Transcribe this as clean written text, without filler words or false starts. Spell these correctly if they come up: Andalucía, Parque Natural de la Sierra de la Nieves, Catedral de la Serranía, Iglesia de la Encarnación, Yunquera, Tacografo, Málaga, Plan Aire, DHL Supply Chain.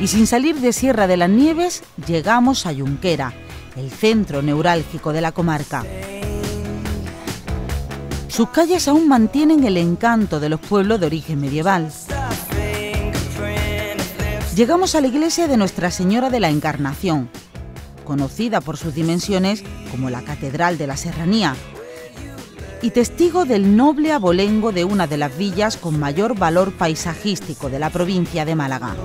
Y sin salir de Sierra de las Nieves, llegamos a Yunquera, el centro neurálgico de la comarca. Sus calles aún mantienen el encanto de los pueblos de origen medieval. Llegamos a la iglesia de Nuestra Señora de la Encarnación, conocida por sus dimensiones como la Catedral de la Serranía, y testigo del noble abolengo de una de las villas con mayor valor paisajístico de la provincia de Málaga.